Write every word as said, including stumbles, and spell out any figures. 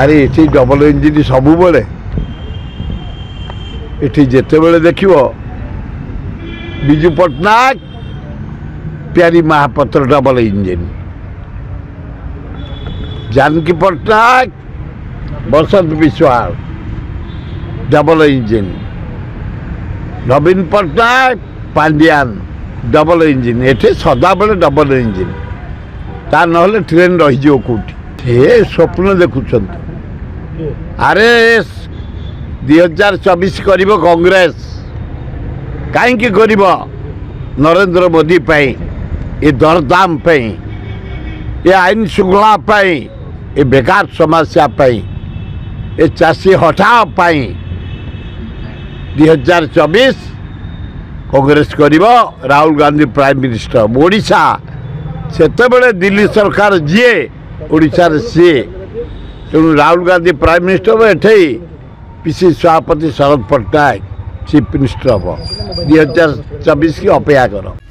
আরে এটি double engine সবুলে এটি যেতবে দেখব বিজু পট্টনাক প্যারি মহাপাত্র ডবল ইঞ্জিন, জানকী পট্টনাক বসন্ত বিশ্বাল ডবল ইঞ্জিন, নবীন পট্টনাক পাণ্ডিয়ান ডবল ইঞ্জিন। এটি সদাবেলে ডবল ইঞ্জিন, তা নহলে ট্রেন রহিযোগ কোটি। সে স্বপ্ন দেখুছেন। আরে দুই হাজার চবিশ করব কংগ্রেস কাইকি করব নরেন্দ্র মোদি পাই, এ দরদাম পাই, এ আইন শৃঙ্খলা পাই, এ বেকার সমস্যা পাই, এ চাষী হঠাও পাই দুই হাজার চবিশ কংগ্রেস করব। Rahul Gandhi prime minister Odisha. সেতবে দিল্লি সরকার যিয়ে ওড়িশার সিয়ে, তেমন রাহুল গান্ধী প্রাইম মিনিষ্টর হব, এঠেই পিসি সভাপতি শরদ পট্টনাক চিফ মিনিষ্টর হব। দুই হাজার চবিশ কি অপেক্ষা কর।